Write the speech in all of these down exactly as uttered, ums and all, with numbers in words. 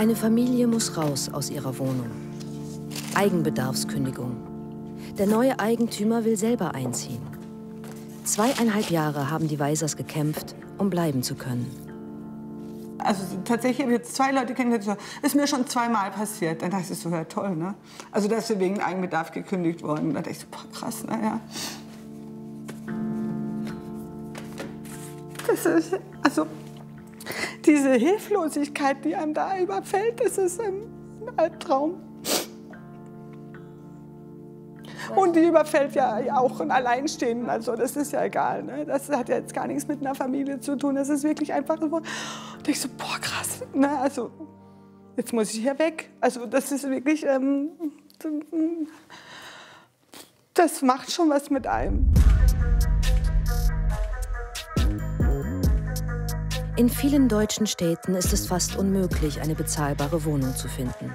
Eine Familie muss raus aus ihrer Wohnung. Eigenbedarfskündigung. Der neue Eigentümer will selber einziehen. Zweieinhalb Jahre haben die Weisers gekämpft, um bleiben zu können. Also tatsächlich habe ich jetzt zwei Leute kennengelernt, das ist mir schon zweimal passiert. Dann dachte ich so, ja toll, ne? Also dass wir wegen Eigenbedarf gekündigt wurden. Da dachte ich so, boah, krass, naja. Das ist, also diese Hilflosigkeit, die einem da überfällt, das ist ein Albtraum. Und die überfällt ja auch einen Alleinstehenden, also das ist ja egal, ne? Das hat ja jetzt gar nichts mit einer Familie zu tun, das ist wirklich einfach so, und ich so, boah krass, ne? Also jetzt muss ich hier weg, also das ist wirklich, ähm, das macht schon was mit einem. In vielen deutschen Städten ist es fast unmöglich, eine bezahlbare Wohnung zu finden.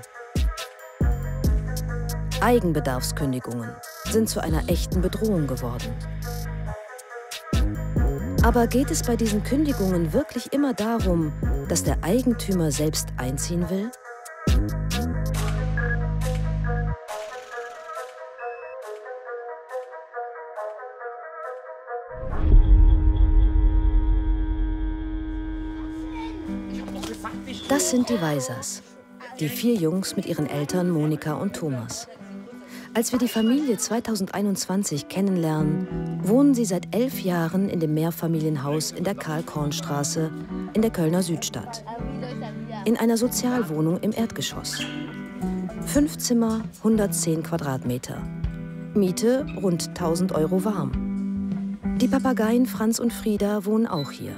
Eigenbedarfskündigungen sind zu einer echten Bedrohung geworden. Aber geht es bei diesen Kündigungen wirklich immer darum, dass der Eigentümer selbst einziehen will? Das sind die Weisers, die vier Jungs mit ihren Eltern Monika und Thomas. Als wir die Familie zweitausendeinundzwanzig kennenlernen, wohnen sie seit elf Jahren in dem Mehrfamilienhaus in der Karl-Korn-Straße in der Kölner Südstadt. In einer Sozialwohnung im Erdgeschoss. Fünf Zimmer, hundertzehn Quadratmeter. Miete rund tausend Euro warm. Die Papageien Franz und Frieda wohnen auch hier.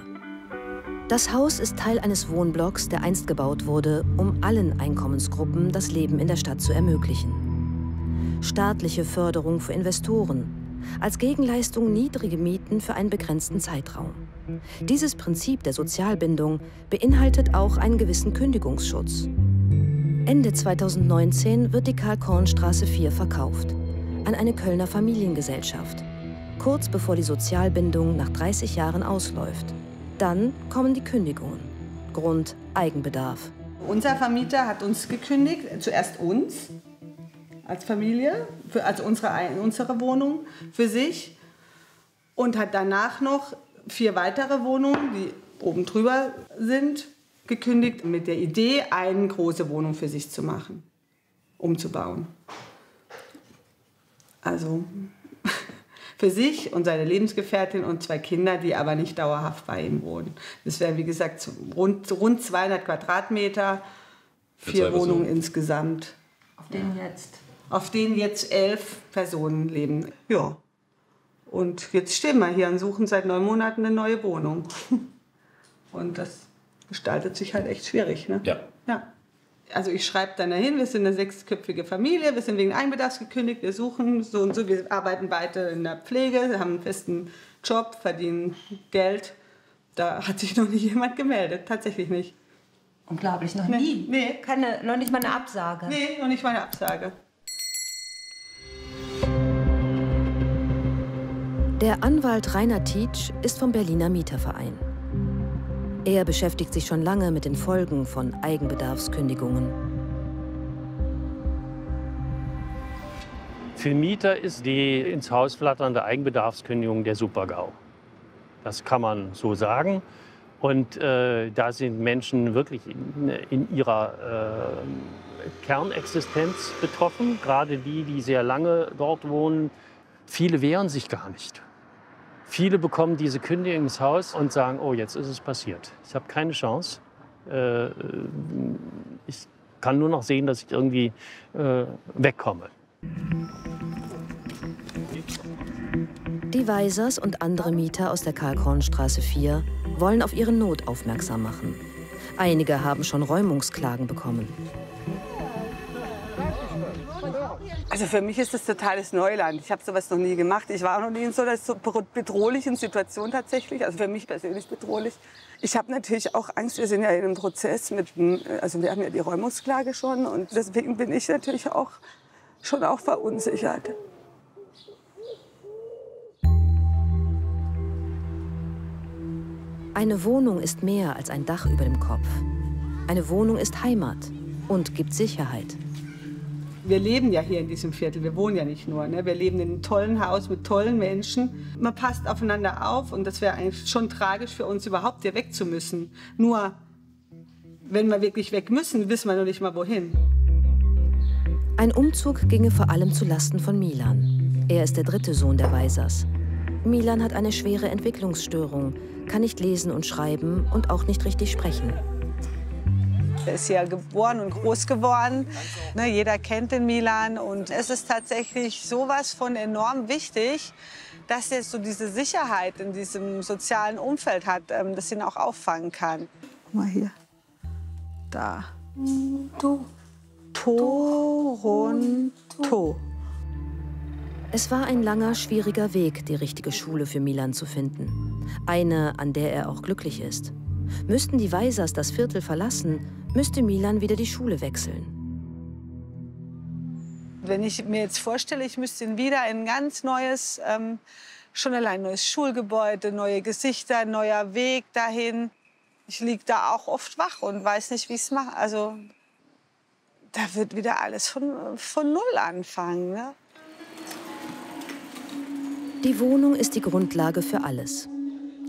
Das Haus ist Teil eines Wohnblocks, der einst gebaut wurde, um allen Einkommensgruppen das Leben in der Stadt zu ermöglichen. Staatliche Förderung für Investoren, als Gegenleistung niedrige Mieten für einen begrenzten Zeitraum. Dieses Prinzip der Sozialbindung beinhaltet auch einen gewissen Kündigungsschutz. Ende zweitausendneunzehn wird die Karl-Korn-Straße vier verkauft an eine Kölner Familiengesellschaft, kurz bevor die Sozialbindung nach dreißig Jahren ausläuft. Dann kommen die Kündigungen. Grund Eigenbedarf. Unser Vermieter hat uns gekündigt, zuerst uns. Als Familie, für, also unsere, unsere Wohnung für sich, und hat danach noch vier weitere Wohnungen, die oben drüber sind, gekündigt mit der Idee, eine große Wohnung für sich zu machen, umzubauen. Also für sich und seine Lebensgefährtin und zwei Kinder, die aber nicht dauerhaft bei ihm wohnen. Das wären, wie gesagt, rund, rund zweihundert Quadratmeter, vier Wohnungen insgesamt. Auf den jetzt? Auf denen jetzt elf Personen leben. Ja. Und jetzt stehen wir hier und suchen seit neun Monaten eine neue Wohnung. Und das gestaltet sich halt echt schwierig, ne? Ja. Ja. Also ich schreibe dann dahin, wir sind eine sechsköpfige Familie, wir sind wegen Eigenbedarfs gekündigt, wir suchen so und so, wir arbeiten weiter in der Pflege, haben einen festen Job, verdienen Geld. Da hat sich noch nicht jemand gemeldet, tatsächlich nicht. Unglaublich, noch nee. nie? Nee. Keine, noch nicht mal eine Absage? Nee, noch nicht mal eine Absage. Der Anwalt Rainer Tietsch ist vom Berliner Mieterverein. Er beschäftigt sich schon lange mit den Folgen von Eigenbedarfskündigungen. Für Mieter ist die ins Haus flatternde Eigenbedarfskündigung der Super-GAU. Das kann man so sagen. Und äh, da sind Menschen wirklich in, in ihrer äh, Kernexistenz betroffen, gerade die, die sehr lange dort wohnen. Viele wehren sich gar nicht. Viele bekommen diese Kündigung ins Haus und sagen, oh, jetzt ist es passiert. Ich habe keine Chance. Äh, ich kann nur noch sehen, dass ich irgendwie äh, wegkomme. Die Weisers und andere Mieter aus der Karl-Korn-Straße vier wollen auf ihre Not aufmerksam machen. Einige haben schon Räumungsklagen bekommen. Also für mich ist das totales Neuland. Ich habe sowas noch nie gemacht. Ich war auch noch nie in so einer so bedrohlichen Situation tatsächlich. Also für mich persönlich bedrohlich. Ich habe natürlich auch Angst. Wir sind ja in einem Prozess mit, also wir haben ja die Räumungsklage schon, und deswegen bin ich natürlich auch schon auch verunsichert. Eine Wohnung ist mehr als ein Dach über dem Kopf. Eine Wohnung ist Heimat und gibt Sicherheit. Wir leben ja hier in diesem Viertel, wir wohnen ja nicht nur. Ne? Wir leben in einem tollen Haus mit tollen Menschen. Man passt aufeinander auf und das wäre eigentlich schon tragisch für uns, überhaupt hier weg zu müssen. Nur, wenn wir wirklich weg müssen, wissen wir noch nicht mal wohin. Ein Umzug ginge vor allem zu Lasten von Milan. Er ist der dritte Sohn der Weisers. Milan hat eine schwere Entwicklungsstörung, kann nicht lesen und schreiben und auch nicht richtig sprechen. Er ist hier geboren und groß geworden. Ne, jeder kennt den Milan. Und es ist tatsächlich sowas von enorm wichtig, dass er so diese Sicherheit in diesem sozialen Umfeld hat, dass ihn auch auffangen kann. Guck mal hier. Da. To. Toronto. Es war ein langer, schwieriger Weg, die richtige Schule für Milan zu finden. Eine, an der er auch glücklich ist. Müssten die Weisers das Viertel verlassen, müsste Milan wieder die Schule wechseln. Wenn ich mir jetzt vorstelle, ich müsste ihn wieder in ein ganz neues, ähm, schon allein neues Schulgebäude, neue Gesichter, neuer Weg dahin. Ich liege da auch oft wach und weiß nicht, wie ich es mache. Also, da wird wieder alles von, von Null anfangen. Ne? Die Wohnung ist die Grundlage für alles.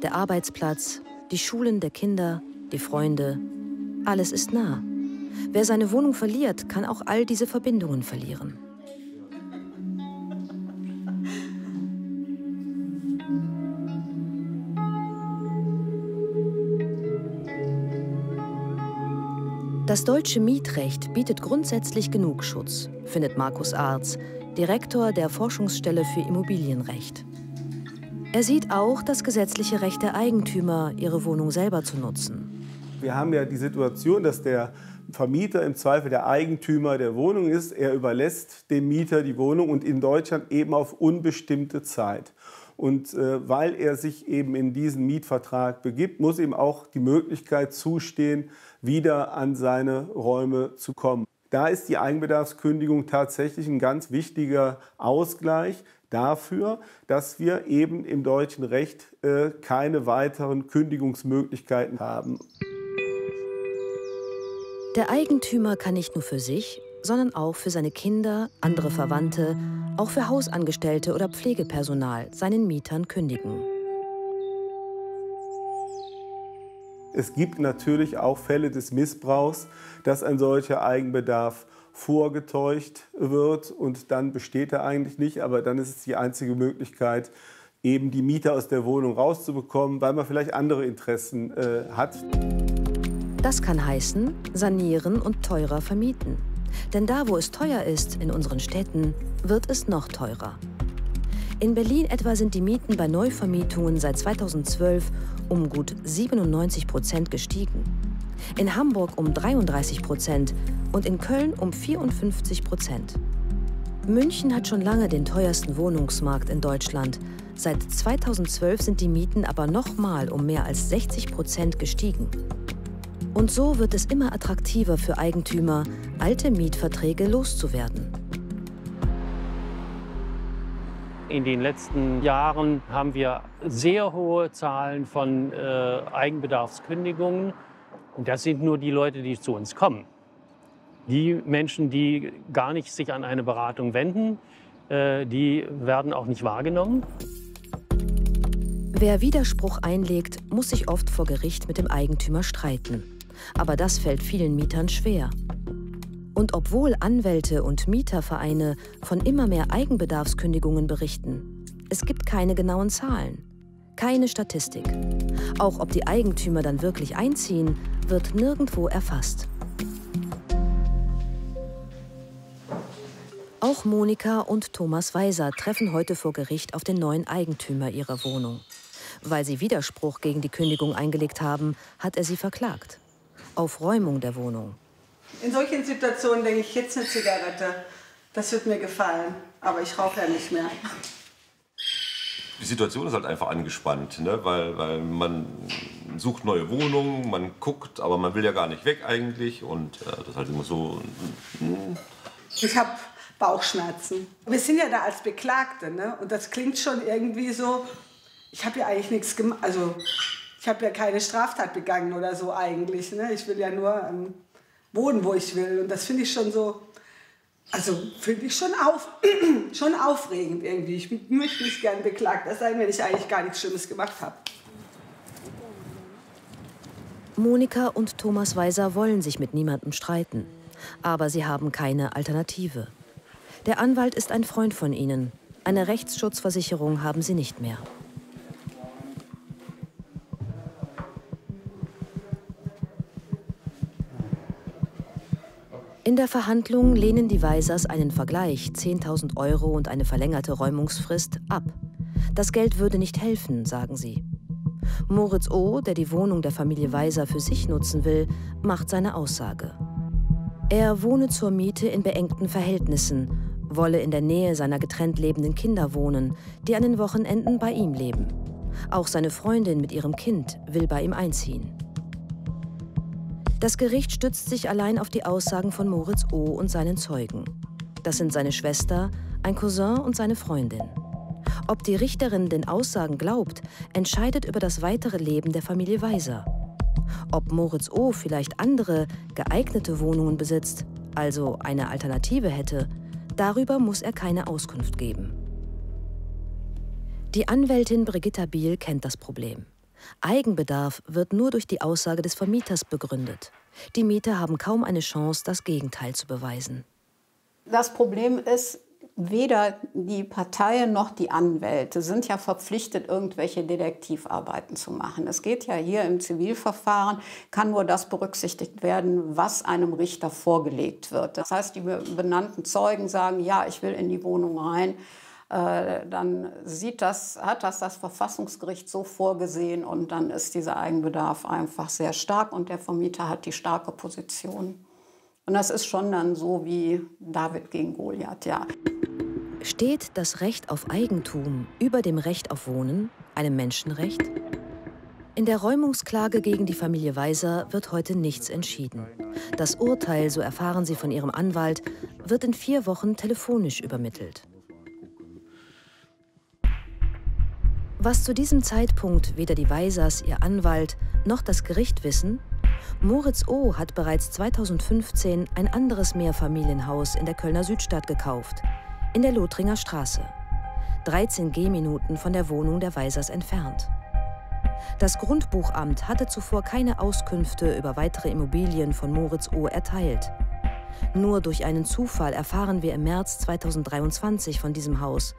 Der Arbeitsplatz, die Schulen der Kinder, die Freunde, alles ist nah. Wer seine Wohnung verliert, kann auch all diese Verbindungen verlieren. Das deutsche Mietrecht bietet grundsätzlich genug Schutz, findet Markus Arz, Direktor der Forschungsstelle für Immobilienrecht. Er sieht auch das gesetzliche Recht der Eigentümer, ihre Wohnung selber zu nutzen. Wir haben ja die Situation, dass der Vermieter im Zweifel der Eigentümer der Wohnung ist. Er überlässt dem Mieter die Wohnung und in Deutschland eben auf unbestimmte Zeit. Und äh, weil er sich eben in diesen Mietvertrag begibt, muss ihm auch die Möglichkeit zustehen, wieder an seine Räume zu kommen. Da ist die Eigenbedarfskündigung tatsächlich ein ganz wichtiger Ausgleich dafür, dass wir eben im deutschen Recht äh, keine weiteren Kündigungsmöglichkeiten haben. Der Eigentümer kann nicht nur für sich, sondern auch für seine Kinder, andere Verwandte, auch für Hausangestellte oder Pflegepersonal seinen Mietern kündigen. Es gibt natürlich auch Fälle des Missbrauchs, dass ein solcher Eigenbedarf vorgetäuscht wird und dann besteht er eigentlich nicht, aber dann ist es die einzige Möglichkeit, eben die Mieter aus der Wohnung rauszubekommen, weil man vielleicht andere Interessen äh, hat. Das kann heißen, sanieren und teurer vermieten. Denn da, wo es teuer ist, in unseren Städten, wird es noch teurer. In Berlin etwa sind die Mieten bei Neuvermietungen seit zweitausendzwölf um gut siebenundneunzig Prozent gestiegen. In Hamburg um dreiunddreißig Prozent und in Köln um vierundfünfzig Prozent. München hat schon lange den teuersten Wohnungsmarkt in Deutschland. Seit zweitausendzwölf sind die Mieten aber nochmal um mehr als sechzig Prozent gestiegen. Und so wird es immer attraktiver für Eigentümer, alte Mietverträge loszuwerden. In den letzten Jahren haben wir sehr hohe Zahlen von äh, Eigenbedarfskündigungen. Und das sind nur die Leute, die zu uns kommen. Die Menschen, die gar nicht sich an eine Beratung wenden, äh, die werden auch nicht wahrgenommen. Wer Widerspruch einlegt, muss sich oft vor Gericht mit dem Eigentümer streiten. Aber das fällt vielen Mietern schwer. Und obwohl Anwälte und Mietervereine von immer mehr Eigenbedarfskündigungen berichten, es gibt keine genauen Zahlen, keine Statistik. Auch ob die Eigentümer dann wirklich einziehen, wird nirgendwo erfasst. Auch Monika und Thomas Weiser treffen heute vor Gericht auf den neuen Eigentümer ihrer Wohnung. Weil sie Widerspruch gegen die Kündigung eingelegt haben, hat er sie verklagt. Auf Räumung der Wohnung. In solchen Situationen denke ich, jetzt eine Zigarette. Das wird mir gefallen, aber ich rauche ja nicht mehr. Die Situation ist halt einfach angespannt, ne? weil, weil man sucht neue Wohnungen, man guckt, aber man will ja gar nicht weg eigentlich. Und äh, das ist halt immer so... Mh. Ich habe Bauchschmerzen. Wir sind ja da als Beklagte, ne? Und das klingt schon irgendwie so, ich habe ja eigentlich nichts gemacht. Also Ich habe ja keine Straftat begangen oder so eigentlich. Ne? Ich will ja nur ähm, wohnen, wo ich will. Und das finde ich schon so, also finde ich schon, auf, schon aufregend irgendwie. Ich möchte mich gern beklagt sein, wenn ich eigentlich gar nichts Schlimmes gemacht habe. Monika und Thomas Weiser wollen sich mit niemandem streiten. Aber sie haben keine Alternative. Der Anwalt ist ein Freund von ihnen. Eine Rechtsschutzversicherung haben sie nicht mehr. In der Verhandlung lehnen die Weisers einen Vergleich, zehntausend Euro und eine verlängerte Räumungsfrist, ab. Das Geld würde nicht helfen, sagen sie. Moritz O., der die Wohnung der Familie Weiser für sich nutzen will, macht seine Aussage. Er wohne zur Miete in beengten Verhältnissen, wolle in der Nähe seiner getrennt lebenden Kinder wohnen, die an den Wochenenden bei ihm leben. Auch seine Freundin mit ihrem Kind will bei ihm einziehen. Das Gericht stützt sich allein auf die Aussagen von Moritz O. und seinen Zeugen. Das sind seine Schwester, ein Cousin und seine Freundin. Ob die Richterin den Aussagen glaubt, entscheidet über das weitere Leben der Familie Weiser. Ob Moritz O. vielleicht andere, geeignete Wohnungen besitzt, also eine Alternative hätte, darüber muss er keine Auskunft geben. Die Anwältin Brigitta Biel kennt das Problem. Eigenbedarf wird nur durch die Aussage des Vermieters begründet. Die Mieter haben kaum eine Chance, das Gegenteil zu beweisen. Das Problem ist, weder die Parteien noch die Anwälte sind ja verpflichtet, irgendwelche Detektivarbeiten zu machen. Es geht ja hier im Zivilverfahren, kann nur das berücksichtigt werden, was einem Richter vorgelegt wird. Das heißt, die benannten Zeugen sagen, ja, ich will in die Wohnung rein. Dann sieht das, hat das das Verfassungsgericht so vorgesehen und dann ist dieser Eigenbedarf einfach sehr stark und der Vermieter hat die starke Position. Und das ist schon dann so wie David gegen Goliath, ja. Steht das Recht auf Eigentum über dem Recht auf Wohnen, einem Menschenrecht? In der Räumungsklage gegen die Familie Weiser wird heute nichts entschieden. Das Urteil, so erfahren sie von ihrem Anwalt, wird in vier Wochen telefonisch übermittelt. Was zu diesem Zeitpunkt weder die Weisers, ihr Anwalt, noch das Gericht wissen: Moritz O. hat bereits zweitausendfünfzehn ein anderes Mehrfamilienhaus in der Kölner Südstadt gekauft, in der Lothringer Straße, dreizehn Gehminuten von der Wohnung der Weisers entfernt. Das Grundbuchamt hatte zuvor keine Auskünfte über weitere Immobilien von Moritz O. erteilt. Nur durch einen Zufall erfahren wir im März zweitausenddreiundzwanzig von diesem Haus,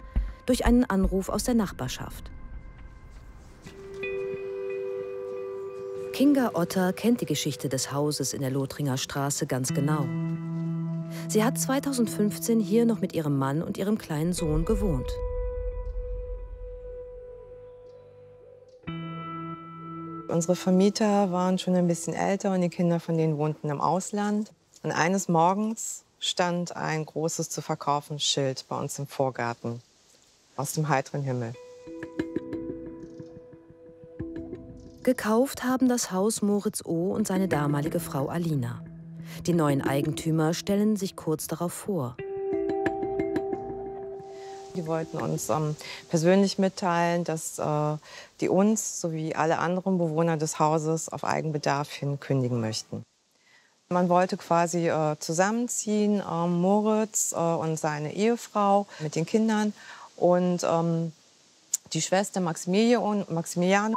durch einen Anruf aus der Nachbarschaft. Kinga Otter kennt die Geschichte des Hauses in der Lothringer Straße ganz genau. Sie hat zweitausendfünfzehn hier noch mit ihrem Mann und ihrem kleinen Sohn gewohnt. Unsere Vermieter waren schon ein bisschen älter und die Kinder von denen wohnten im Ausland. Und eines Morgens stand ein großes zu verkaufen Schild bei uns im Vorgarten, aus dem heiteren Himmel. Gekauft haben das Haus Moritz O. und seine damalige Frau Alina. Die neuen Eigentümer stellen sich kurz darauf vor. Die wollten uns ähm, persönlich mitteilen, dass äh, die uns sowie alle anderen Bewohner des Hauses auf Eigenbedarf hin kündigen möchten. Man wollte quasi äh, zusammenziehen, äh, Moritz äh, und seine Ehefrau mit den Kindern. Und ähm, die Schwester Maximilian, Maximilian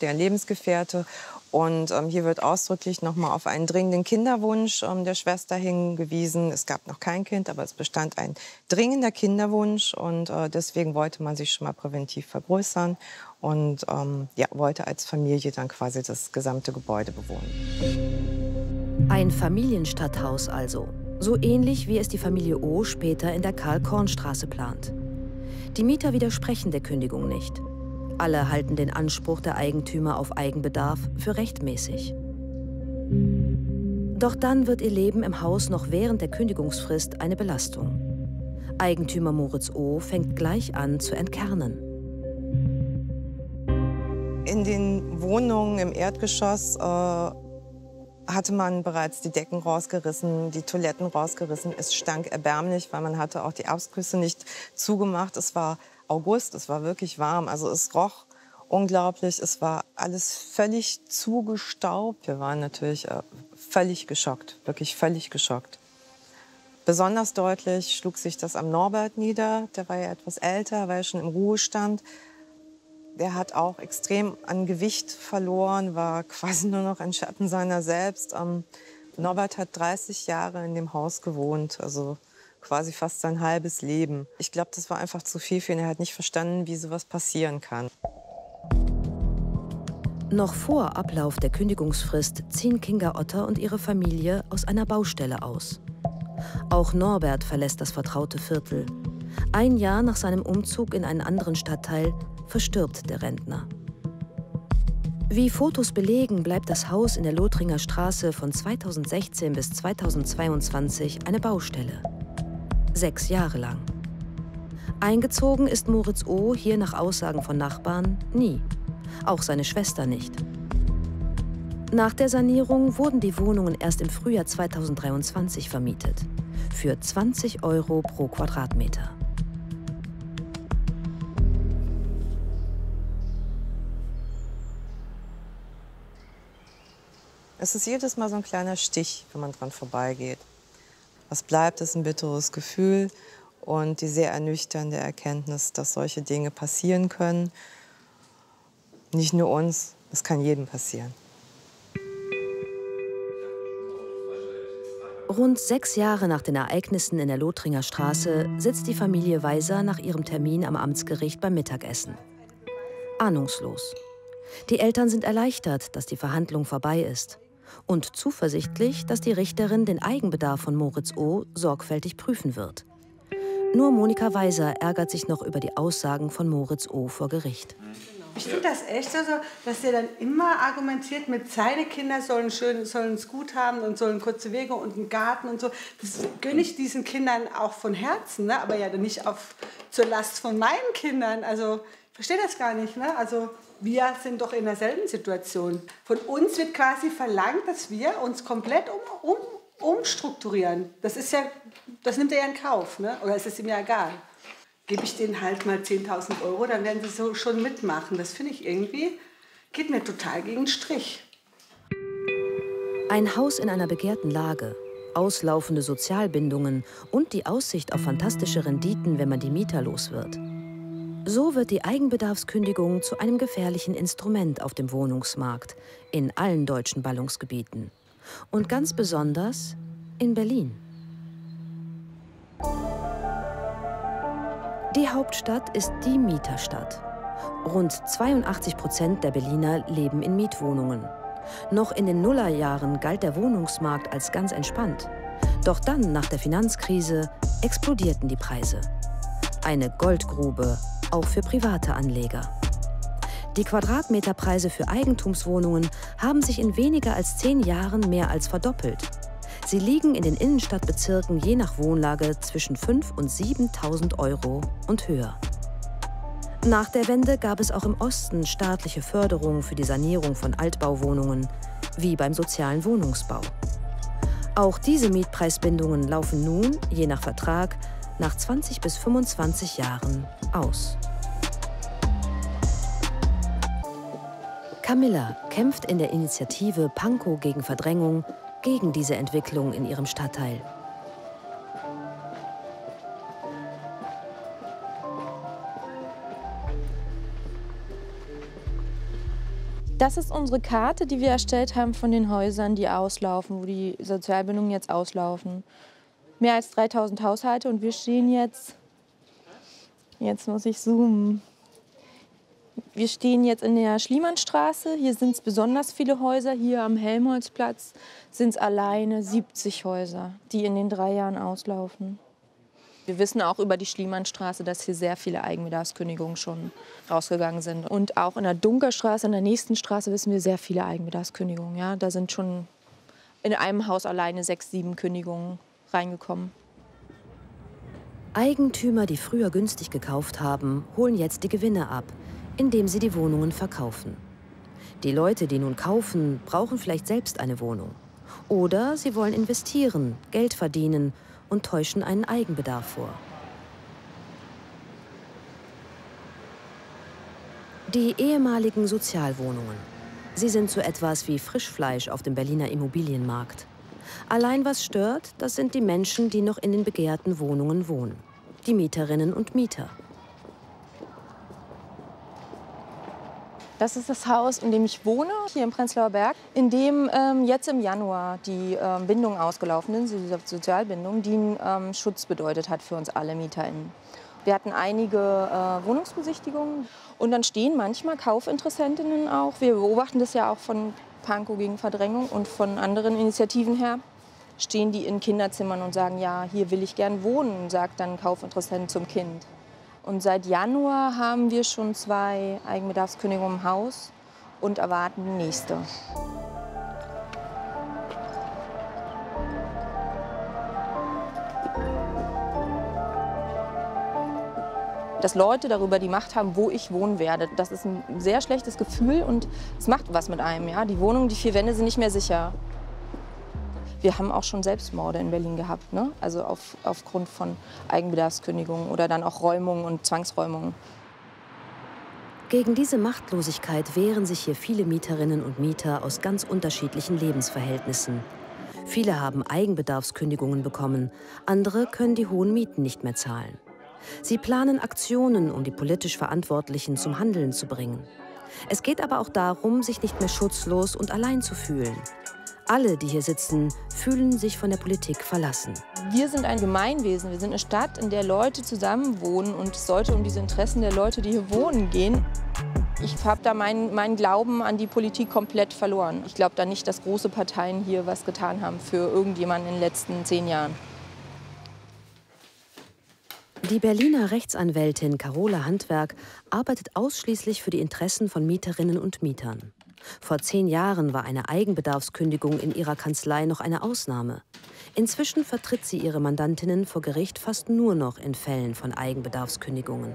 der Lebensgefährte. Und ähm, hier wird ausdrücklich nochmal auf einen dringenden Kinderwunsch ähm, der Schwester hingewiesen. Es gab noch kein Kind, aber es bestand ein dringender Kinderwunsch. Und äh, deswegen wollte man sich schon mal präventiv vergrößern und ähm, ja, wollte als Familie dann quasi das gesamte Gebäude bewohnen. Ein Familienstadthaus also. So ähnlich wie es die Familie O. später in der Karl-Korn-Straße plant. Die Mieter widersprechen der Kündigung nicht. Alle halten den Anspruch der Eigentümer auf Eigenbedarf für rechtmäßig. Doch dann wird ihr Leben im Haus noch während der Kündigungsfrist eine Belastung. Eigentümer Moritz O. fängt gleich an zu entkernen. In den Wohnungen im Erdgeschoss äh hatte man bereits die Decken rausgerissen, die Toiletten rausgerissen. Es stank erbärmlich, weil man hatte auch die Absküsse nicht zugemacht. Es war August, es war wirklich warm, also es roch unglaublich. Es war alles völlig zugestaubt. Wir waren natürlich völlig geschockt, wirklich völlig geschockt. Besonders deutlich schlug sich das am Norbert nieder. Der war ja etwas älter, war ja schon im Ruhestand. Der hat auch extrem an Gewicht verloren, war quasi nur noch ein Schatten seiner selbst. Ähm, Norbert hat dreißig Jahre in dem Haus gewohnt, also quasi fast sein halbes Leben. Ich glaube, das war einfach zu viel für ihn. Er hat nicht verstanden, wie sowas passieren kann. Noch vor Ablauf der Kündigungsfrist ziehen Kinga Otter und ihre Familie aus einer Baustelle aus. Auch Norbert verlässt das vertraute Viertel. Ein Jahr nach seinem Umzug in einen anderen Stadtteil verstirbt der Rentner. Wie Fotos belegen, bleibt das Haus in der Lothringer Straße von zweitausendsechzehn bis zweitausendzweiundzwanzig eine Baustelle. Sechs Jahre lang. Eingezogen ist Moritz O. hier nach Aussagen von Nachbarn nie. Auch seine Schwester nicht. Nach der Sanierung wurden die Wohnungen erst im Frühjahr zweitausenddreiundzwanzig vermietet. Für zwanzig Euro pro Quadratmeter. Es ist jedes Mal so ein kleiner Stich, wenn man dran vorbeigeht. Was bleibt, ist ein bitteres Gefühl und die sehr ernüchternde Erkenntnis, dass solche Dinge passieren können. Nicht nur uns, es kann jedem passieren. Rund sechs Jahre nach den Ereignissen in der Lothringer Straße sitzt die Familie Weiser nach ihrem Termin am Amtsgericht beim Mittagessen. Ahnungslos. Die Eltern sind erleichtert, dass die Verhandlung vorbei ist. Und zuversichtlich, dass die Richterin den Eigenbedarf von Moritz O. sorgfältig prüfen wird. Nur Monika Weiser ärgert sich noch über die Aussagen von Moritz O. vor Gericht. Ich finde das echt so, dass der dann immer argumentiert mit, seine Kinder sollen schön, sollen es gut haben und sollen kurze Wege und einen Garten und so. Das gönne ich diesen Kindern auch von Herzen, ne? Aber ja nicht auf, zur Last von meinen Kindern. Also ich verstehe das gar nicht, ne? Also wir sind doch in derselben Situation. Von uns wird quasi verlangt, dass wir uns komplett um, um, umstrukturieren. Das ist ja, das nimmt er ja in Kauf, ne? Oder es ist ihm ja egal. Gebe ich denen halt mal zehntausend Euro, dann werden sie so schon mitmachen. Das finde ich irgendwie, geht mir total gegen den Strich. Ein Haus in einer begehrten Lage, auslaufende Sozialbindungen und die Aussicht auf fantastische Renditen, wenn man die Mieter los wird. So wird die Eigenbedarfskündigung zu einem gefährlichen Instrument auf dem Wohnungsmarkt in allen deutschen Ballungsgebieten. Und ganz besonders in Berlin. Die Hauptstadt ist die Mieterstadt. Rund zweiundachtzig Prozent der Berliner leben in Mietwohnungen. Noch in den Nullerjahren galt der Wohnungsmarkt als ganz entspannt. Doch dann, nach der Finanzkrise, explodierten die Preise. Eine Goldgrube, auch für private Anleger. Die Quadratmeterpreise für Eigentumswohnungen haben sich in weniger als zehn Jahren mehr als verdoppelt. Sie liegen in den Innenstadtbezirken je nach Wohnlage zwischen fünftausend und siebentausend Euro und höher. Nach der Wende gab es auch im Osten staatliche Förderungen für die Sanierung von Altbauwohnungen, wie beim sozialen Wohnungsbau. Auch diese Mietpreisbindungen laufen nun, je nach Vertrag, nach zwanzig bis fünfundzwanzig Jahren aus. Camilla kämpft in der Initiative Pankow gegen Verdrängung gegen diese Entwicklung in ihrem Stadtteil. Das ist unsere Karte, die wir erstellt haben von den Häusern, die auslaufen, wo die Sozialbindungen jetzt auslaufen. Mehr als dreitausend Haushalte und wir stehen jetzt, jetzt muss ich zoomen, wir stehen jetzt in der Schliemannstraße, hier sind es besonders viele Häuser, hier am Helmholtzplatz sind es alleine siebzig Häuser, die in den drei Jahren auslaufen. Wir wissen auch über die Schliemannstraße, dass hier sehr viele Eigenbedarfskündigungen schon rausgegangen sind. Und auch in der Dunkerstraße, in der nächsten Straße, wissen wir sehr viele Eigenbedarfskündigungen. Ja? Da sind schon in einem Haus alleine sechs, sieben Kündigungen reingekommen. Eigentümer, die früher günstig gekauft haben, holen jetzt die Gewinne ab, indem sie die Wohnungen verkaufen. Die Leute, die nun kaufen, brauchen vielleicht selbst eine Wohnung. Oder sie wollen investieren, Geld verdienen und täuschen einen Eigenbedarf vor. Die ehemaligen Sozialwohnungen. Sie sind so etwas wie Frischfleisch auf dem Berliner Immobilienmarkt. Allein was stört, das sind die Menschen, die noch in den begehrten Wohnungen wohnen. Die Mieterinnen und Mieter. Das ist das Haus, in dem ich wohne, hier im Prenzlauer Berg, in dem ähm, jetzt im Januar die ähm, Bindung ausgelaufen ist, die Sozialbindung, die ähm, Schutz bedeutet hat für uns alle MieterInnen. Wir hatten einige äh, Wohnungsbesichtigungen und dann stehen manchmal Kaufinteressentinnen auch. Wir beobachten das ja auch von Pankow gegen Verdrängung und von anderen Initiativen her. Stehen die in Kinderzimmern und sagen, ja, hier will ich gern wohnen, sagt dann ein Kaufinteressent zum Kind. Und seit Januar haben wir schon zwei Eigenbedarfskündigungen im Haus und erwarten die nächste. Dass Leute darüber die Macht haben, wo ich wohnen werde, das ist ein sehr schlechtes Gefühl und es macht was mit einem. Ja? Die Wohnung, die vier Wände sind nicht mehr sicher. Wir haben auch schon Selbstmorde in Berlin gehabt, ne? Also auf, aufgrund von Eigenbedarfskündigungen oder dann auch Räumungen und Zwangsräumungen. Gegen diese Machtlosigkeit wehren sich hier viele Mieterinnen und Mieter aus ganz unterschiedlichen Lebensverhältnissen. Viele haben Eigenbedarfskündigungen bekommen, andere können die hohen Mieten nicht mehr zahlen. Sie planen Aktionen, um die politisch Verantwortlichen zum Handeln zu bringen. Es geht aber auch darum, sich nicht mehr schutzlos und allein zu fühlen. Alle, die hier sitzen, fühlen sich von der Politik verlassen. Wir sind ein Gemeinwesen, wir sind eine Stadt, in der Leute zusammenwohnen und es sollte um diese Interessen der Leute, die hier wohnen, gehen. Ich habe da meinen, meinen Glauben an die Politik komplett verloren. Ich glaube da nicht, dass große Parteien hier was getan haben für irgendjemanden in den letzten zehn Jahren. Die Berliner Rechtsanwältin Carola Handwerk arbeitet ausschließlich für die Interessen von Mieterinnen und Mietern. Vor zehn Jahren war eine Eigenbedarfskündigung in ihrer Kanzlei noch eine Ausnahme. Inzwischen vertritt sie ihre Mandantinnen vor Gericht fast nur noch in Fällen von Eigenbedarfskündigungen.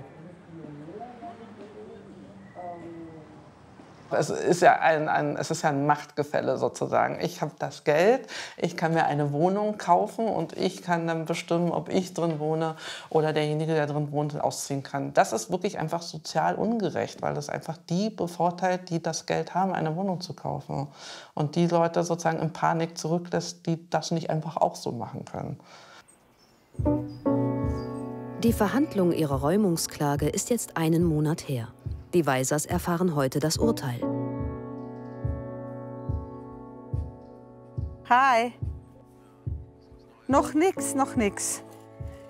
Es ist ja ein, ein, es ist ja ein Machtgefälle sozusagen. Ich habe das Geld, ich kann mir eine Wohnung kaufen und ich kann dann bestimmen, ob ich drin wohne oder derjenige, der drin wohnt, ausziehen kann. Das ist wirklich einfach sozial ungerecht, weil das einfach die bevorteilt, die das Geld haben, eine Wohnung zu kaufen. Und die Leute sozusagen in Panik zurücklässt, die das nicht einfach auch so machen können. Die Verhandlung ihrer Räumungsklage ist jetzt einen Monat her. Die Weisers erfahren heute das Urteil. Hi. Noch nix, noch nix.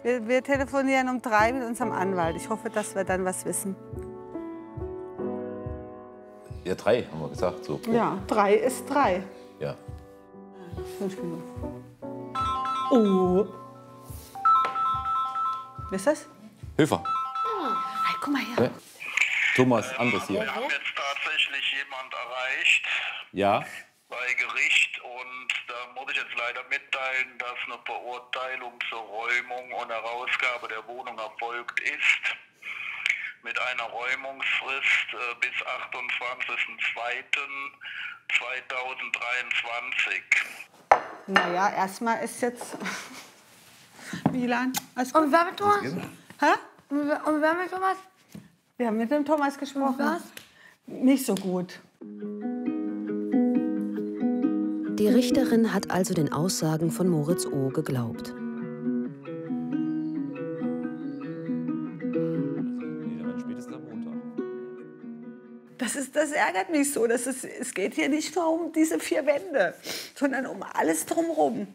Wir, wir telefonieren um drei mit unserem Anwalt. Ich hoffe, dass wir dann was wissen. Ja, drei haben wir gesagt. So. Ja, drei ist drei. Ja. Oh. Wer ist das? Höfer. Oh. Hey, guck mal her. Ja. Thomas, anders hier. Ich habe jetzt tatsächlich jemand erreicht, ja, bei Gericht und da muss ich jetzt leider mitteilen, dass eine Verurteilung zur Räumung und Herausgabe der Wohnung erfolgt ist mit einer Räumungsfrist äh, bis achtundzwanzigsten zweiten zweitausenddreiundzwanzig. Na ja, erstmal ist jetzt Milan. Alles gut? Und wer mit Thomas? Hä? Und wer mit Thomas? Wir haben mit dem Thomas gesprochen. Was? Nicht so gut. Die Richterin hat also den Aussagen von Moritz O. geglaubt. Das, ist, das ärgert mich so. Das ist, es geht hier nicht nur um diese vier Wände, sondern um alles drumherum.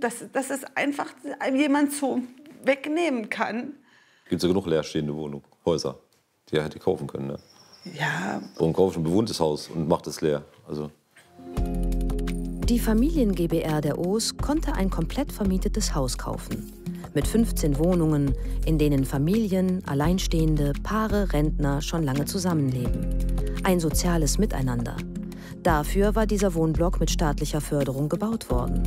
Dass, dass es einfach jemand so wegnehmen kann. Es gibt ja genug leerstehende Wohnungen, Häuser. Die hätte kaufen können, ne? Ja. Warum kaufe ich ein bewohntes Haus und macht es leer? Also. Die Familien-G B R der O's konnte ein komplett vermietetes Haus kaufen. Mit fünfzehn Wohnungen, in denen Familien, Alleinstehende, Paare, Rentner schon lange zusammenleben. Ein soziales Miteinander. Dafür war dieser Wohnblock mit staatlicher Förderung gebaut worden.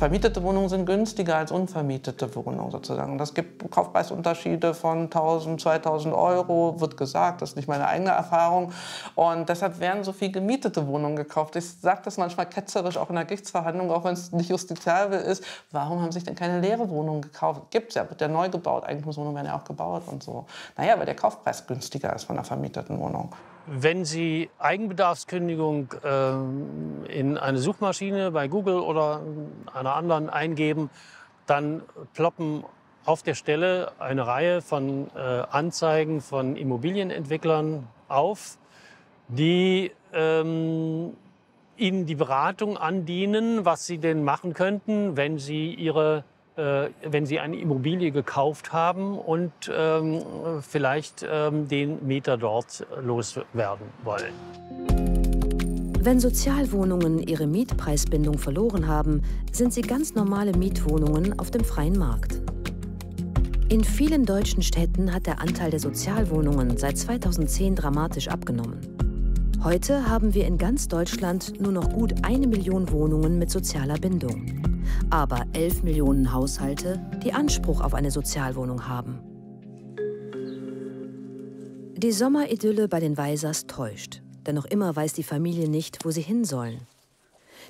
Vermietete Wohnungen sind günstiger als unvermietete Wohnungen sozusagen. Das gibt Kaufpreisunterschiede von tausend, zweitausend Euro, wird gesagt, das ist nicht meine eigene Erfahrung. Und deshalb werden so viel gemietete Wohnungen gekauft. Ich sage das manchmal ketzerisch auch in der Gerichtsverhandlung, auch wenn es nicht justiziabel ist. Warum haben sich denn keine leere Wohnungen gekauft? Gibt es ja, wird ja neu gebaut, Eigentumswohnungen werden ja auch gebaut und so. Naja, weil der Kaufpreis günstiger ist von einer vermieteten Wohnung. Wenn Sie Eigenbedarfskündigung ähm, in eine Suchmaschine bei Google oder einer anderen eingeben, dann ploppen auf der Stelle eine Reihe von äh, Anzeigen von Immobilienentwicklern auf, die ähm, Ihnen die Beratung andienen, was Sie denn machen könnten, wenn Sie Ihre wenn Sie eine Immobilie gekauft haben und ähm, vielleicht ähm, den Mieter dort loswerden wollen. Wenn Sozialwohnungen ihre Mietpreisbindung verloren haben, sind sie ganz normale Mietwohnungen auf dem freien Markt. In vielen deutschen Städten hat der Anteil der Sozialwohnungen seit zweitausendzehn dramatisch abgenommen. Heute haben wir in ganz Deutschland nur noch gut eine Million Wohnungen mit sozialer Bindung. Aber elf Millionen Haushalte, die Anspruch auf eine Sozialwohnung haben. Die Sommeridylle bei den Weisers täuscht, denn noch immer weiß die Familie nicht, wo sie hin sollen.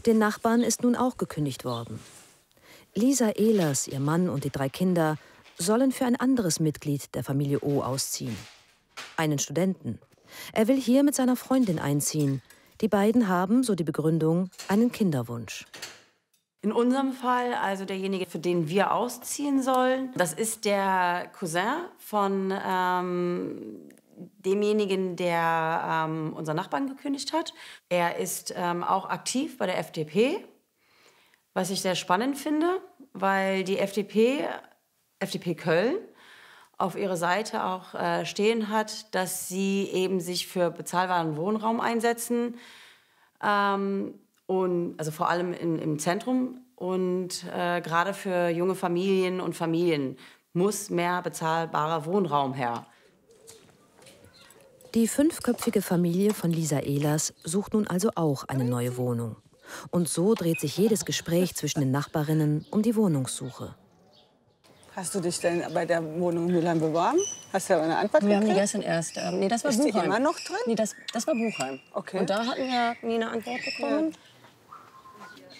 Den Nachbarn ist nun auch gekündigt worden. Lisa Ehlers, ihr Mann und die drei Kinder sollen für ein anderes Mitglied der Familie O. ausziehen. Einen Studenten. Er will hier mit seiner Freundin einziehen. Die beiden haben, so die Begründung, einen Kinderwunsch. In unserem Fall, also derjenige, für den wir ausziehen sollen, das ist der Cousin von ähm, demjenigen, der ähm, unseren Nachbarn gekündigt hat. Er ist ähm, auch aktiv bei der F D P, was ich sehr spannend finde, weil die F D P, F D P Köln, auf ihrer Seite auch äh, stehen hat, dass sie eben sich für bezahlbaren Wohnraum einsetzen, ähm, und, also vor allem in, im Zentrum. Und äh, gerade für junge Familien und Familien muss mehr bezahlbarer Wohnraum her. Die fünfköpfige Familie von Lisa Ehlers sucht nun also auch eine neue Wohnung. Und so dreht sich jedes Gespräch zwischen den Nachbarinnen um die Wohnungssuche. Hast du dich denn bei der Wohnung in Mülheim beworben? Hast du da eine Antwort gekriegt? Wir haben die gestern erst. Ähm, nee, das war Buchheim. Ist die immer noch drin? Nee, das, das war Buchheim. Okay. Und da hatten wir nie eine Antwort bekommen. Ja.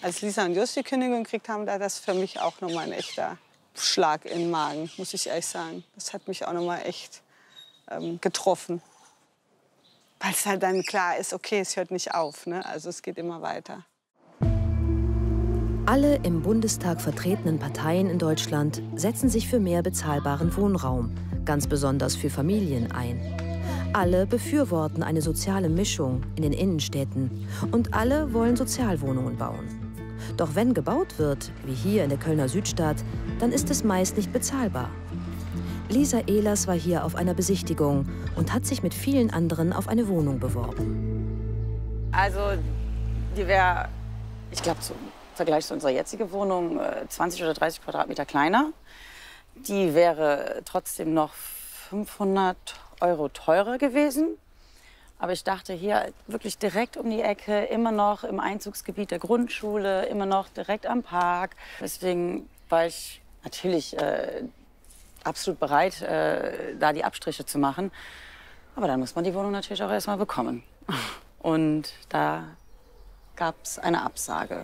Als Lisa und Joost die Kündigung gekriegt haben, da das für mich auch nochmal ein echter Schlag in den Magen, muss ich ehrlich sagen. Das hat mich auch nochmal echt ähm, getroffen. Weil es halt dann klar ist, okay, es hört nicht auf, ne? Also es geht immer weiter. Alle im Bundestag vertretenen Parteien in Deutschland setzen sich für mehr bezahlbaren Wohnraum, ganz besonders für Familien, ein. Alle befürworten eine soziale Mischung in den Innenstädten und alle wollen Sozialwohnungen bauen. Doch wenn gebaut wird, wie hier in der Kölner Südstadt, dann ist es meist nicht bezahlbar. Lisa Ehlers war hier auf einer Besichtigung und hat sich mit vielen anderen auf eine Wohnung beworben. Also, die wäre, ich glaube, so im Vergleich zu unserer jetzigen Wohnung zwanzig oder dreißig Quadratmeter kleiner. Die wäre trotzdem noch fünfhundert Euro teurer gewesen. Aber ich dachte, hier wirklich direkt um die Ecke, immer noch im Einzugsgebiet der Grundschule, immer noch direkt am Park. Deswegen war ich natürlich äh, absolut bereit, äh, da die Abstriche zu machen. Aber dann muss man die Wohnung natürlich auch erstmal bekommen. Und da gab es eine Absage.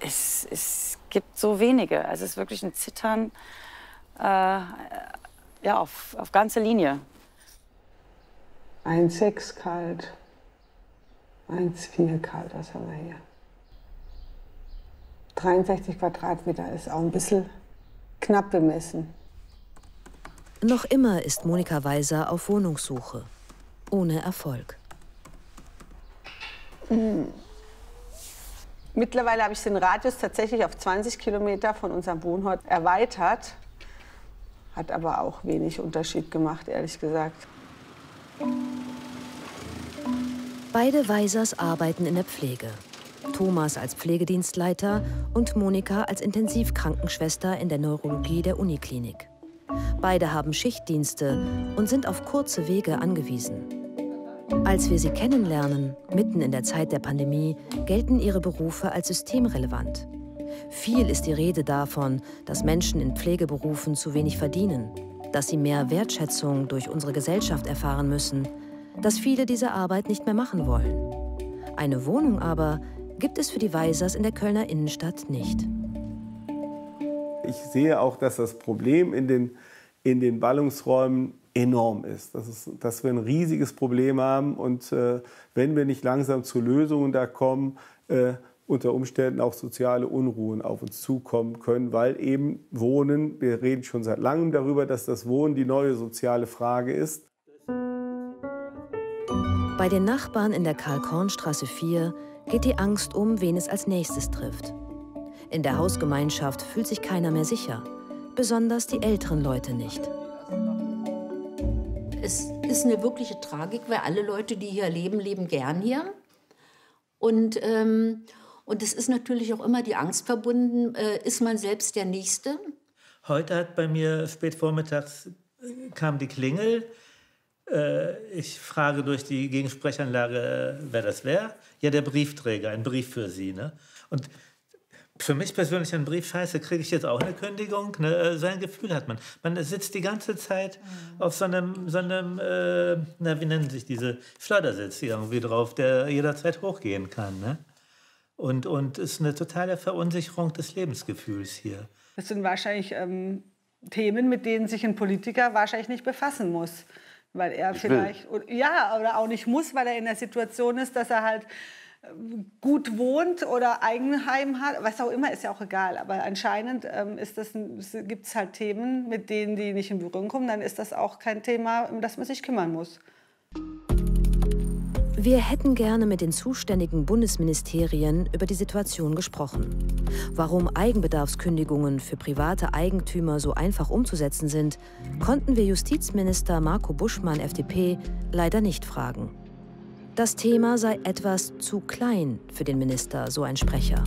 Es, es gibt so wenige. Also es ist wirklich ein Zittern äh, ja, auf, auf ganze Linie. eins Komma sechs kalt, eins Komma vier kalt, was haben wir hier? dreiundsechzig Quadratmeter ist auch ein bisschen knapp bemessen. Noch immer ist Monika Weiser auf Wohnungssuche. Ohne Erfolg. Mhm. Mittlerweile habe ich den Radius tatsächlich auf zwanzig Kilometer von unserem Wohnort erweitert. Hat aber auch wenig Unterschied gemacht, ehrlich gesagt. Beide Weisers arbeiten in der Pflege. Thomas als Pflegedienstleiter und Monika als Intensivkrankenschwester in der Neurologie der Uniklinik. Beide haben Schichtdienste und sind auf kurze Wege angewiesen. Als wir sie kennenlernen, mitten in der Zeit der Pandemie, gelten ihre Berufe als systemrelevant. Viel ist die Rede davon, dass Menschen in Pflegeberufen zu wenig verdienen, dass sie mehr Wertschätzung durch unsere Gesellschaft erfahren müssen, dass viele diese Arbeit nicht mehr machen wollen. Eine Wohnung aber gibt es für die Weisers in der Kölner Innenstadt nicht. Ich sehe auch, dass das Problem in den, in den Ballungsräumen enorm ist. Das ist, dass wir ein riesiges Problem haben und äh, wenn wir nicht langsam zu Lösungen da kommen, äh, unter Umständen auch soziale Unruhen auf uns zukommen können, weil eben Wohnen, wir reden schon seit langem darüber, dass das Wohnen die neue soziale Frage ist. Bei den Nachbarn in der Karl-Korn-Straße vier geht die Angst um, wen es als nächstes trifft. In der Hausgemeinschaft fühlt sich keiner mehr sicher, besonders die älteren Leute nicht. Es ist eine wirkliche Tragik, weil alle Leute, die hier leben, leben gern hier. Und ähm, Und es ist natürlich auch immer die Angst verbunden, äh, ist man selbst der Nächste? Heute hat bei mir spät vormittags äh, kam die Klingel. Äh, ich frage durch die Gegensprechanlage, äh, wer das wäre. Ja, der Briefträger, ein Brief für Sie. Ne? Und für mich persönlich ein Brief, scheiße, kriege ich jetzt auch eine Kündigung? Ne? So ein Gefühl hat man. Man sitzt die ganze Zeit auf so einem, so einem äh, na, wie nennen sich diese Schleudersitz irgendwie drauf, der jederzeit hochgehen kann. Ne? Und, und es ist eine totale Verunsicherung des Lebensgefühls hier. Das sind wahrscheinlich ähm, Themen, mit denen sich ein Politiker wahrscheinlich nicht befassen muss. Weil er ich vielleicht, oder, ja, oder auch nicht muss, weil er in der Situation ist, dass er halt ähm, gut wohnt oder Eigenheim hat. Was auch immer, ist ja auch egal. Aber anscheinend ähm, gibt es halt Themen, mit denen die nicht in Berührung kommen. Dann ist das auch kein Thema, um das man sich kümmern muss. Wir hätten gerne mit den zuständigen Bundesministerien über die Situation gesprochen. Warum Eigenbedarfskündigungen für private Eigentümer so einfach umzusetzen sind, konnten wir Justizminister Marco Buschmann, F D P, leider nicht fragen. Das Thema sei etwas zu klein für den Minister, so ein Sprecher.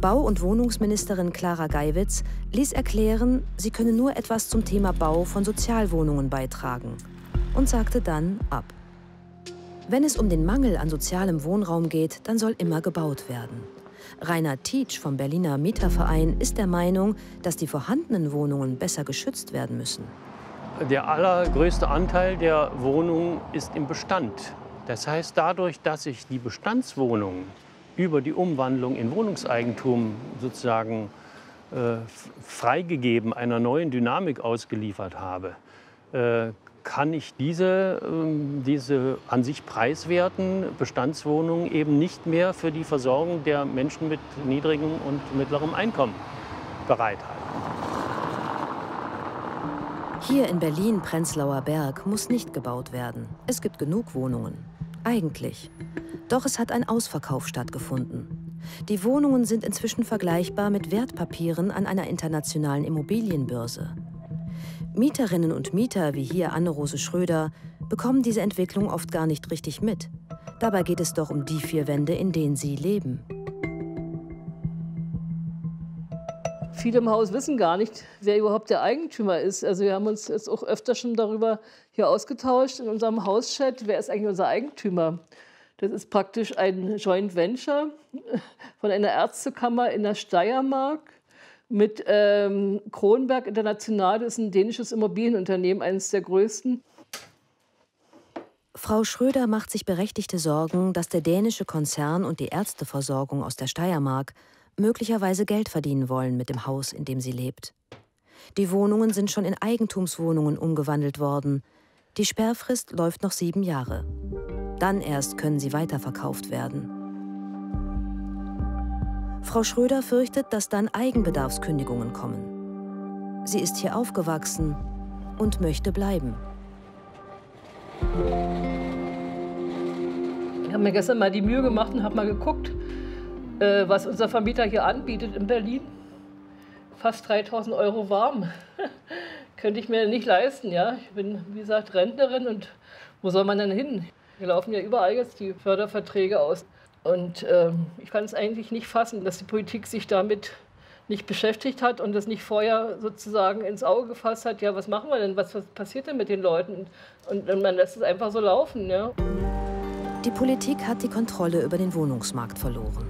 Bau- und Wohnungsministerin Clara Geiwitz ließ erklären, sie könne nur etwas zum Thema Bau von Sozialwohnungen beitragen und sagte dann ab. Wenn es um den Mangel an sozialem Wohnraum geht, dann soll immer gebaut werden. Rainer Tietsch vom Berliner Mieterverein ist der Meinung, dass die vorhandenen Wohnungen besser geschützt werden müssen. Der allergrößte Anteil der Wohnungen ist im Bestand. Das heißt, dadurch, dass ich die Bestandswohnungen über die Umwandlung in Wohnungseigentum sozusagen äh, freigegeben, einer neuen Dynamik ausgeliefert habe, äh, kann ich diese, diese an sich preiswerten Bestandswohnungen eben nicht mehr für die Versorgung der Menschen mit niedrigem und mittlerem Einkommen bereithalten. Hier in Berlin, Prenzlauer Berg, muss nicht gebaut werden. Es gibt genug Wohnungen. Eigentlich. Doch es hat ein Ausverkauf stattgefunden. Die Wohnungen sind inzwischen vergleichbar mit Wertpapieren an einer internationalen Immobilienbörse. Mieterinnen und Mieter, wie hier Anne-Rose Schröder, bekommen diese Entwicklung oft gar nicht richtig mit. Dabei geht es doch um die vier Wände, in denen sie leben. Viele im Haus wissen gar nicht, wer überhaupt der Eigentümer ist. Also wir haben uns jetzt auch öfter schon darüber hier ausgetauscht in unserem Hauschat, wer ist eigentlich unser Eigentümer. Das ist praktisch ein Joint Venture von einer Ärztekammer in der Steiermark. Mit ähm, Kronberg International, das ist ein dänisches Immobilienunternehmen, eines der größten. Frau Schröder macht sich berechtigte Sorgen, dass der dänische Konzern und die Ärzteversorgung aus der Steiermark möglicherweise Geld verdienen wollen mit dem Haus, in dem sie lebt. Die Wohnungen sind schon in Eigentumswohnungen umgewandelt worden. Die Sperrfrist läuft noch sieben Jahre. Dann erst können sie weiterverkauft werden. Frau Schröder fürchtet, dass dann Eigenbedarfskündigungen kommen. Sie ist hier aufgewachsen und möchte bleiben. Ich habe mir gestern mal die Mühe gemacht und habe mal geguckt, was unser Vermieter hier anbietet in Berlin. Fast dreitausend Euro warm. Könnte ich mir nicht leisten, ja. Ich bin, wie gesagt, Rentnerin und wo soll man denn hin? Hier laufen ja überall jetzt die Förderverträge aus. Und äh, ich kann es eigentlich nicht fassen, dass die Politik sich damit nicht beschäftigt hat und das nicht vorher sozusagen ins Auge gefasst hat. Ja, was machen wir denn? Was, was passiert denn mit den Leuten? Und, und man lässt es einfach so laufen. Ja. Die Politik hat die Kontrolle über den Wohnungsmarkt verloren.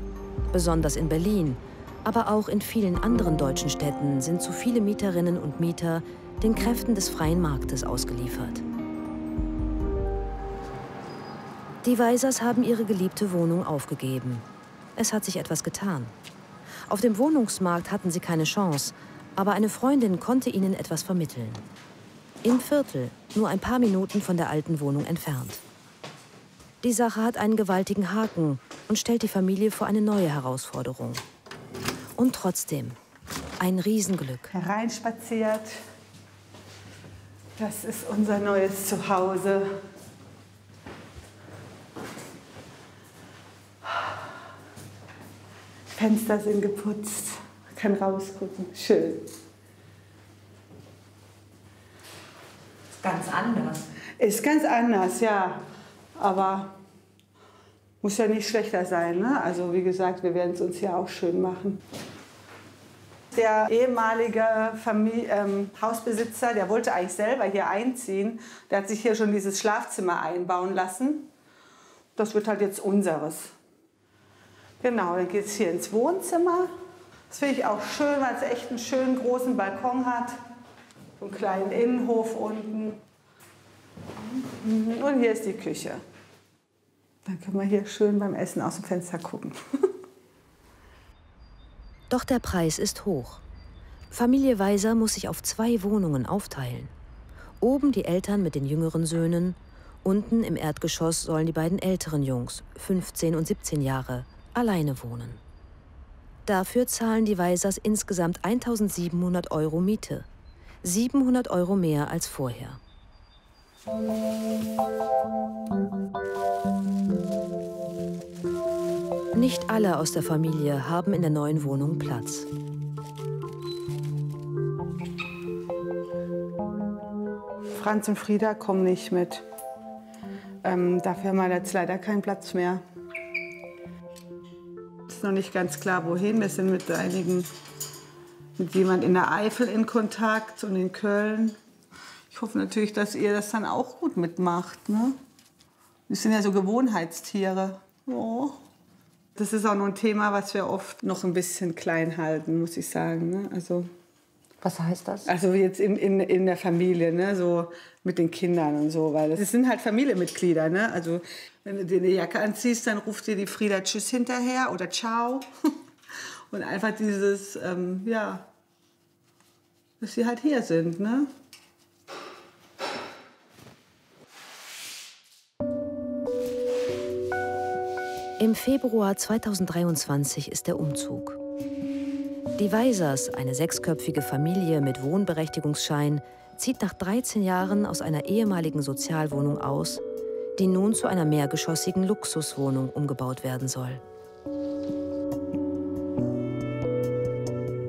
Besonders in Berlin, aber auch in vielen anderen deutschen Städten sind zu viele Mieterinnen und Mieter den Kräften des freien Marktes ausgeliefert. Die Weisers haben ihre geliebte Wohnung aufgegeben. Es hat sich etwas getan. Auf dem Wohnungsmarkt hatten sie keine Chance, aber eine Freundin konnte ihnen etwas vermitteln. Im Viertel, nur ein paar Minuten von der alten Wohnung entfernt. Die Sache hat einen gewaltigen Haken und stellt die Familie vor eine neue Herausforderung. Und trotzdem, ein Riesenglück. Hereinspaziert. Das ist unser neues Zuhause. Fenster sind geputzt. Man kann rausgucken. Schön. Ganz anders. Ist ganz anders, ja. Aber muss ja nicht schlechter sein, ne? Also wie gesagt, wir werden es uns hier auch schön machen. Der ehemalige Familie, ähm, Hausbesitzer, der wollte eigentlich selber hier einziehen. Der hat sich hier schon dieses Schlafzimmer einbauen lassen. Das wird halt jetzt unseres. Genau, dann geht es hier ins Wohnzimmer. Das finde ich auch schön, weil es echt einen schönen großen Balkon hat. So einen kleinen Innenhof unten. Und hier ist die Küche. Dann können wir hier schön beim Essen aus dem Fenster gucken. Doch der Preis ist hoch. Familie Weiser muss sich auf zwei Wohnungen aufteilen. Oben die Eltern mit den jüngeren Söhnen, unten im Erdgeschoss sollen die beiden älteren Jungs, fünfzehn und siebzehn Jahre, alleine wohnen. Dafür zahlen die Weisers insgesamt eintausendsiebenhundert Euro Miete. siebenhundert Euro mehr als vorher. Nicht alle aus der Familie haben in der neuen Wohnung Platz. Franz und Frieda kommen nicht mit. Ähm, dafür haben wir jetzt leider keinen Platz mehr. Ist noch nicht ganz klar, wohin. Wir sind mit einigen, mit jemand in der Eifel in Kontakt und in Köln. Ich hoffe natürlich, dass ihr das dann auch gut mitmacht, ne? Wir sind ja so Gewohnheitstiere. Oh. Das ist auch noch ein Thema, was wir oft noch ein bisschen klein halten, muss ich sagen, ne? Also, was heißt das? Also jetzt in, in, in der Familie, ne? So mit den Kindern und so. Weil das sind halt Familienmitglieder, ne? Also wenn du dir eine Jacke anziehst, dann ruft dir die Frieda Tschüss hinterher oder Ciao. Und einfach dieses, ähm, ja, dass sie halt hier sind, ne? Im Februar zweitausenddreiundzwanzig ist der Umzug. Die Weisers, eine sechsköpfige Familie mit Wohnberechtigungsschein, zieht nach dreizehn Jahren aus einer ehemaligen Sozialwohnung aus, die nun zu einer mehrgeschossigen Luxuswohnung umgebaut werden soll.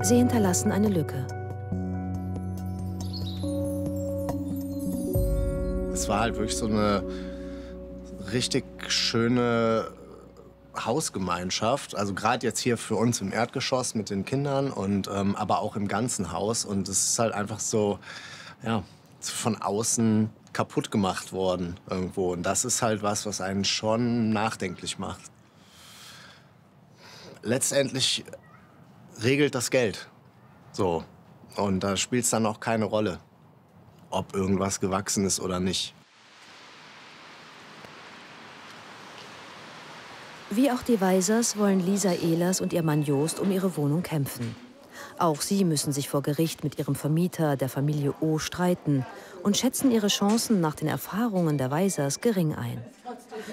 Sie hinterlassen eine Lücke. Es war halt wirklich so eine richtig schöne Hausgemeinschaft, also gerade jetzt hier für uns im Erdgeschoss mit den Kindern und ähm, aber auch im ganzen Haus. Und es ist halt einfach so, ja, von außen kaputt gemacht worden irgendwo. Und das ist halt was, was einen schon nachdenklich macht. Letztendlich regelt das Geld. So. Und da spielt es dann auch keine Rolle, ob irgendwas gewachsen ist oder nicht. Wie auch die Weisers wollen Lisa Ehlers und ihr Mann Joost um ihre Wohnung kämpfen. Auch sie müssen sich vor Gericht mit ihrem Vermieter, der Familie O., streiten und schätzen ihre Chancen nach den Erfahrungen der Weisers gering ein.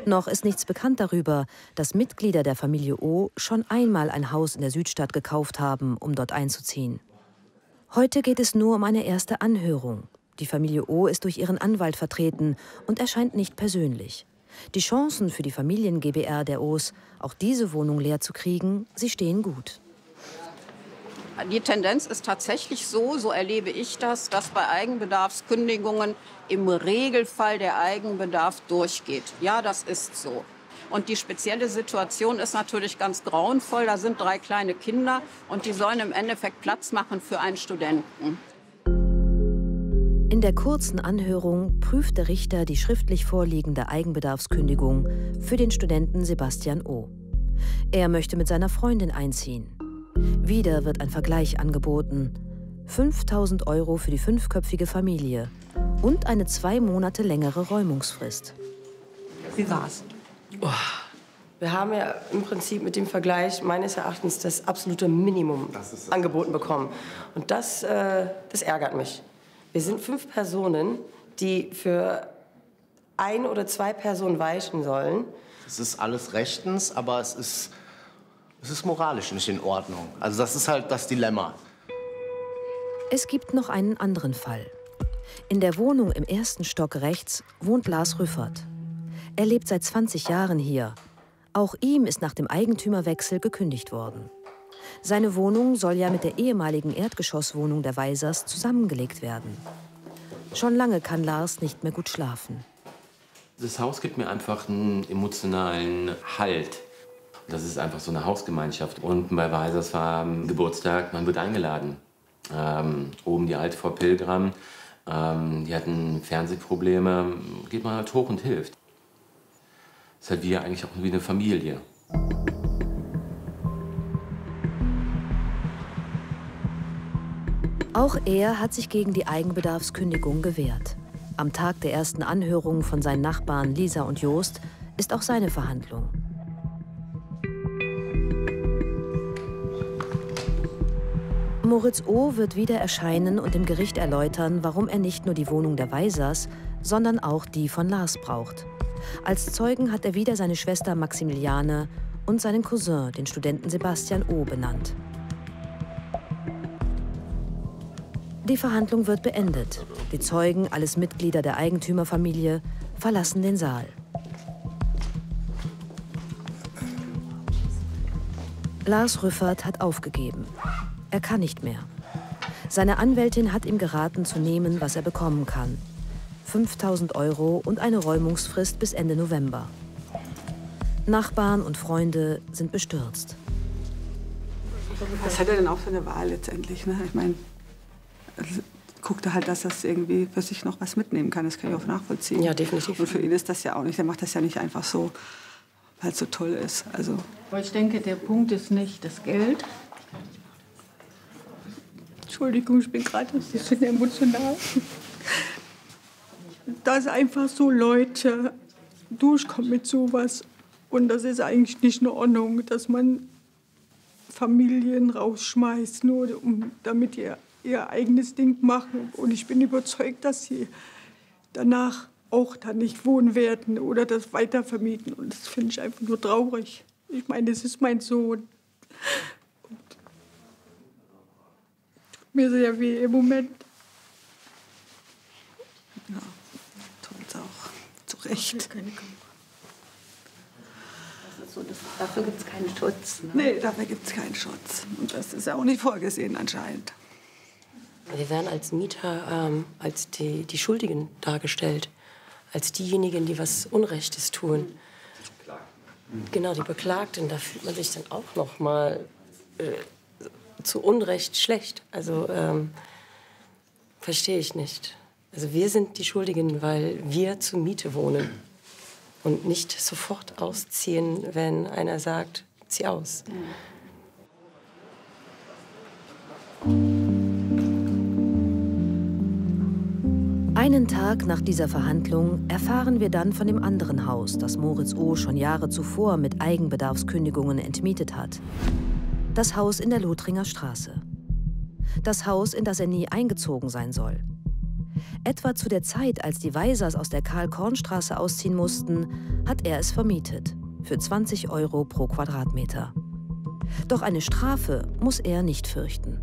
Noch ist nichts bekannt darüber, dass Mitglieder der Familie O. schon einmal ein Haus in der Südstadt gekauft haben, um dort einzuziehen. Heute geht es nur um eine erste Anhörung. Die Familie O. ist durch ihren Anwalt vertreten und erscheint nicht persönlich. Die Chancen für die Familien-G B R der O's, auch diese Wohnung leer zu kriegen, sie stehen gut. Die Tendenz ist tatsächlich so, so erlebe ich das, dass bei Eigenbedarfskündigungen im Regelfall der Eigenbedarf durchgeht. Ja, das ist so. Und die spezielle Situation ist natürlich ganz grauenvoll. Da sind drei kleine Kinder und die sollen im Endeffekt Platz machen für einen Studenten. In der kurzen Anhörung prüft der Richter die schriftlich vorliegende Eigenbedarfskündigung für den Studenten Sebastian O. Er möchte mit seiner Freundin einziehen. Wieder wird ein Vergleich angeboten. fünftausend Euro für die fünfköpfige Familie und eine zwei Monate längere Räumungsfrist. Wie war's? Oh. Wir haben ja im Prinzip mit dem Vergleich meines Erachtens das absolute Minimum das das angeboten bekommen. Und das, äh, das ärgert mich. Wir sind fünf Personen, die für ein oder zwei Personen weichen sollen. Es ist alles rechtens, aber es ist, es ist moralisch nicht in Ordnung. Also das ist halt das Dilemma. Es gibt noch einen anderen Fall. In der Wohnung im ersten Stock rechts wohnt Lars Rüffert. Er lebt seit zwanzig Jahren hier. Auch ihm ist nach dem Eigentümerwechsel gekündigt worden. Seine Wohnung soll ja mit der ehemaligen Erdgeschosswohnung der Weisers zusammengelegt werden. Schon lange kann Lars nicht mehr gut schlafen. Das Haus gibt mir einfach einen emotionalen Halt. Das ist einfach so eine Hausgemeinschaft. Und bei Weisers war Geburtstag, man wird eingeladen. Ähm, oben die alte Frau Pilgram, ähm, die hatten Fernsehprobleme. Geht man halt hoch und hilft. Das ist halt wie eigentlich auch wie eine Familie. Auch er hat sich gegen die Eigenbedarfskündigung gewehrt. Am Tag der ersten Anhörung von seinen Nachbarn Lisa und Joost ist auch seine Verhandlung. Moritz O. wird wieder erscheinen und dem Gericht erläutern, warum er nicht nur die Wohnung der Weisers, sondern auch die von Lars braucht. Als Zeugen hat er wieder seine Schwester Maximiliane und seinen Cousin, den Studenten Sebastian O., benannt. Die Verhandlung wird beendet. Die Zeugen, alles Mitglieder der Eigentümerfamilie, verlassen den Saal. Lars Rüffert hat aufgegeben. Er kann nicht mehr. Seine Anwältin hat ihm geraten, zu nehmen, was er bekommen kann. fünftausend Euro und eine Räumungsfrist bis Ende November. Nachbarn und Freunde sind bestürzt. Was hat er denn auch für eine Wahl letztendlich? Ne? Ich meine, also, guckt er halt, dass er irgendwie für sich noch was mitnehmen kann. Das kann ich auch nachvollziehen. Ja, definitiv. Und für ihn ist das ja auch nicht. Er macht das ja nicht einfach so, weil es so toll ist. Also. Aber ich denke, der Punkt ist nicht das Geld. Entschuldigung, ich bin gerade ein bisschen emotional. Das ist einfach so, Leute, durchkommt mit sowas. Und das ist eigentlich nicht in Ordnung, dass man Familien rausschmeißt, nur um, damit die ihr eigenes Ding machen. Und ich bin überzeugt, dass sie danach auch da nicht wohnen werden oder das weiter vermieten. Und das finde ich einfach nur traurig. Ich meine, das ist mein Sohn. Und tut mir sehr weh im Moment. Ja. Recht. So, das, dafür gibt es keinen Schutz. Ne? Nee, dafür gibt es keinen Schutz. Und das ist ja auch nicht vorgesehen anscheinend. Wir werden als Mieter ähm, als die, die Schuldigen dargestellt. Als diejenigen, die was Unrechtes tun. Die Beklagten. Genau, die Beklagten. Da fühlt man sich dann auch noch mal äh, zu Unrecht schlecht. Also ähm, verstehe ich nicht. Also wir sind die Schuldigen, weil wir zur Miete wohnen und nicht sofort ausziehen, wenn einer sagt, zieh aus. Einen Tag nach dieser Verhandlung erfahren wir dann von dem anderen Haus, das Moritz O. schon Jahre zuvor mit Eigenbedarfskündigungen entmietet hat. Das Haus in der Lothringer Straße. Das Haus, in das er nie eingezogen sein soll. Etwa zu der Zeit, als die Weisers aus der Karl-Korn-Straße ausziehen mussten, hat er es vermietet. Für zwanzig Euro pro Quadratmeter. Doch eine Strafe muss er nicht fürchten.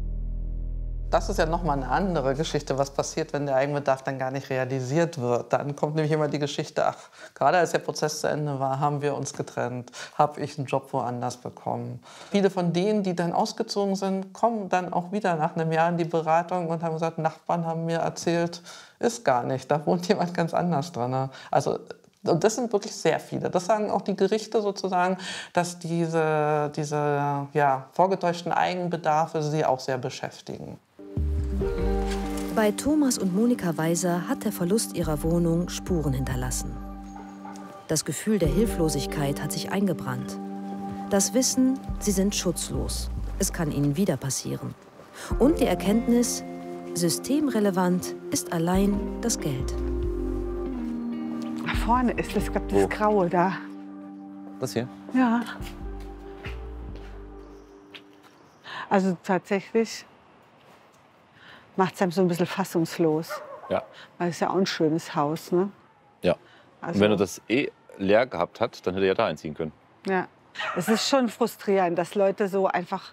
Das ist ja noch mal eine andere Geschichte, was passiert, wenn der Eigenbedarf dann gar nicht realisiert wird. Dann kommt nämlich immer die Geschichte, ach, gerade als der Prozess zu Ende war, haben wir uns getrennt, habe ich einen Job woanders bekommen. Viele von denen, die dann ausgezogen sind, kommen dann auch wieder nach einem Jahr in die Beratung und haben gesagt, Nachbarn haben mir erzählt, ist gar nicht, da wohnt jemand ganz anders drin. Also, und das sind wirklich sehr viele. Das sagen auch die Gerichte sozusagen, dass diese, diese ja, vorgetäuschten Eigenbedarfe sie auch sehr beschäftigen. Bei Thomas und Monika Weiser hat der Verlust ihrer Wohnung Spuren hinterlassen. Das Gefühl der Hilflosigkeit hat sich eingebrannt. Das Wissen, sie sind schutzlos. Es kann ihnen wieder passieren. Und die Erkenntnis, systemrelevant ist allein das Geld. Da vorne ist das, glaube ich, das Graue da. Das hier? Ja. Also tatsächlich macht es einem so ein bisschen fassungslos. Ja. Weil es ist ja auch ein schönes Haus, ne? Ja. Also, und wenn er das eh leer gehabt hat, dann hätte er ja da einziehen können. Ja. Es ist schon frustrierend, dass Leute so einfach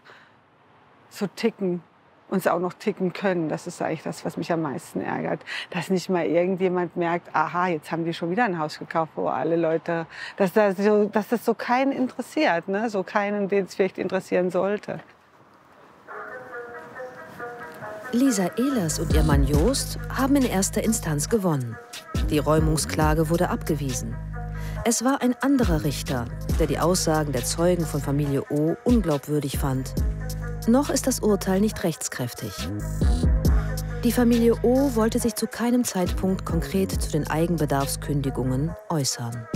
so ticken, uns auch noch ticken können. Das ist eigentlich das, was mich am meisten ärgert. Dass nicht mal irgendjemand merkt, aha, jetzt haben die schon wieder ein Haus gekauft, wo alle Leute, dass das so, dass das so keinen interessiert, ne? So keinen, den es vielleicht interessieren sollte. Lisa Ehlers und ihr Mann Joost haben in erster Instanz gewonnen. Die Räumungsklage wurde abgewiesen. Es war ein anderer Richter, der die Aussagen der Zeugen von Familie O. unglaubwürdig fand. Noch ist das Urteil nicht rechtskräftig. Die Familie O. wollte sich zu keinem Zeitpunkt konkret zu den Eigenbedarfskündigungen äußern.